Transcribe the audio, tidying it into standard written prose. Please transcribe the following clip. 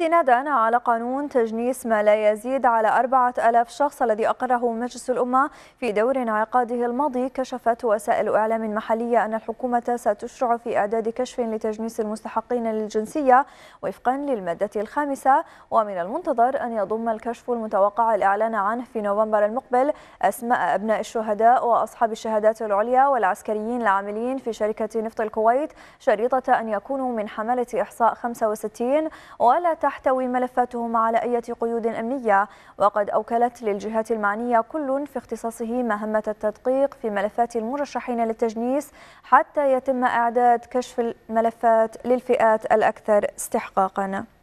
استنادا على قانون تجنيس ما لا يزيد على 4000 شخص الذي أقره مجلس الأمة في دور انعقاده الماضي، كشفت وسائل إعلام محلية أن الحكومة ستشرع في إعداد كشف لتجنيس المستحقين للجنسية وفقا للمادة الخامسة، ومن المنتظر أن يضم الكشف المتوقع الإعلان عنه في نوفمبر المقبل أسماء أبناء الشهداء وأصحاب الشهادات العليا والعسكريين العاملين في شركة نفط الكويت، شريطة أن يكونوا من حملة إحصاء 65 ولا تحتوي ملفاتهم على أي قيود أمنية. وقد أوكلت للجهات المعنية كل في اختصاصه مهمة التدقيق في ملفات المرشحين للتجنيس حتى يتم إعداد كشف الملفات للفئات الأكثر استحقاقاً.